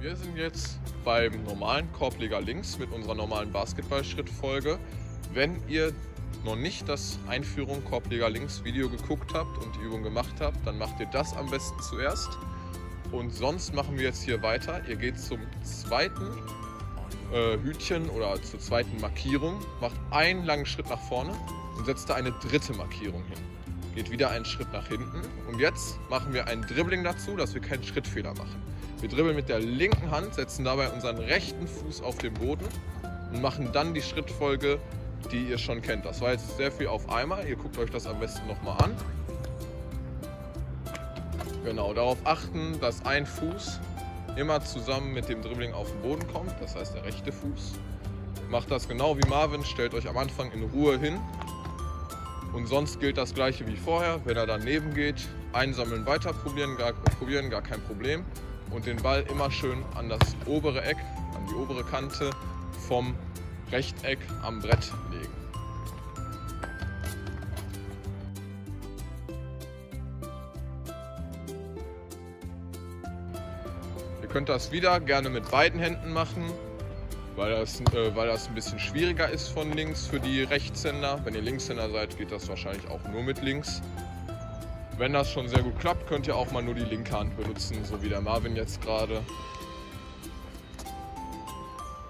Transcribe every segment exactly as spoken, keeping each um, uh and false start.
Wir sind jetzt beim normalen Korbleger links mit unserer normalen Basketballschrittfolge. Wenn ihr noch nicht das Einführung Korbleger links Video geguckt habt und die Übung gemacht habt, dann macht ihr das am besten zuerst. Und sonst machen wir jetzt hier weiter. Ihr geht zum zweiten äh, Hütchen oder zur zweiten Markierung, macht einen langen Schritt nach vorne und setzt da eine dritte Markierung hin. Geht wieder einen Schritt nach hinten und jetzt machen wir ein Dribbling dazu, dass wir keinen Schrittfehler machen. Wir dribbeln mit der linken Hand, setzen dabei unseren rechten Fuß auf den Boden und machen dann die Schrittfolge, die ihr schon kennt. Das war jetzt sehr viel auf einmal, ihr guckt euch das am besten nochmal an. Genau, darauf achten, dass ein Fuß immer zusammen mit dem Dribbling auf den Boden kommt, das heißt der rechte Fuß. Macht das genau wie Marvin, stellt euch am Anfang in Ruhe hin. Und sonst gilt das gleiche wie vorher, wenn er daneben geht, einsammeln, weiter probieren, gar, probieren, gar kein Problem. Und den Ball immer schön an das obere Eck, an die obere Kante vom Rechteck am Brett legen. Ihr könnt das wieder gerne mit beiden Händen machen. Weil das, äh, weil das ein bisschen schwieriger ist von links für die Rechtshänder. Wenn ihr Linkshänder seid, geht das wahrscheinlich auch nur mit links. Wenn das schon sehr gut klappt, könnt ihr auch mal nur die linke Hand benutzen, so wie der Marvin jetzt gerade.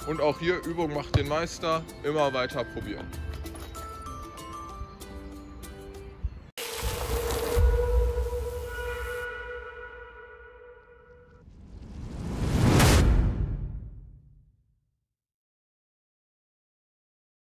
Und auch hier, Übung macht den Meister, immer weiter probieren.